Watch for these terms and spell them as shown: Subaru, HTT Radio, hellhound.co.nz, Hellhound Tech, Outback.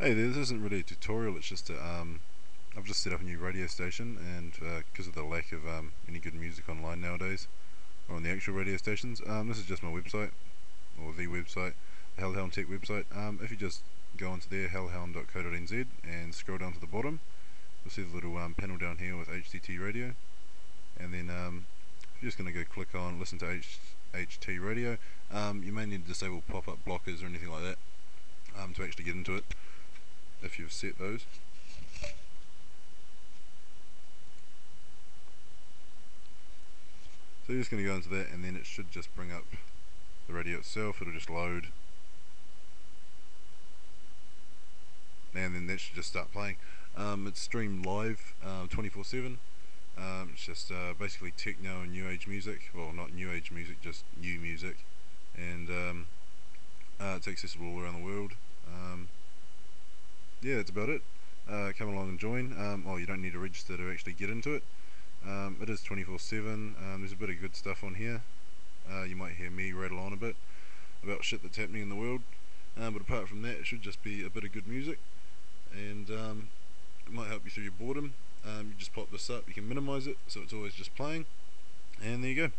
Hey there, this isn't really a tutorial, it's just a, I've just set up a new radio station, and because of the lack of any good music online nowadays, or on the actual radio stations, this is just my website, or the website, the Hellhound Tech website. If you just go onto there, hellhound.co.nz, and scroll down to the bottom, you'll see the little panel down here with HTT Radio, and then you're just going to go click on listen to HT Radio. You may need to disable pop-up blockers or anything like that to actually get into it, if you've set those. So you're just going to go into that, and then it should just bring up the radio itself. It'll just load, and then that should just start playing. It's streamed live 24/7. It's just basically techno and new age music, well, not new age music, just new music, and it's accessible all around the world. Yeah, that's about it. Come along and join. Oh, you don't need to register to actually get into it. It is 24/7. There's a bit of good stuff on here. You might hear me rattle on a bit about shit that's happening in the world. But apart from that, it should just be a bit of good music, and it might help you through your boredom. You just pop this up. You can minimize it so it's always just playing, and there you go.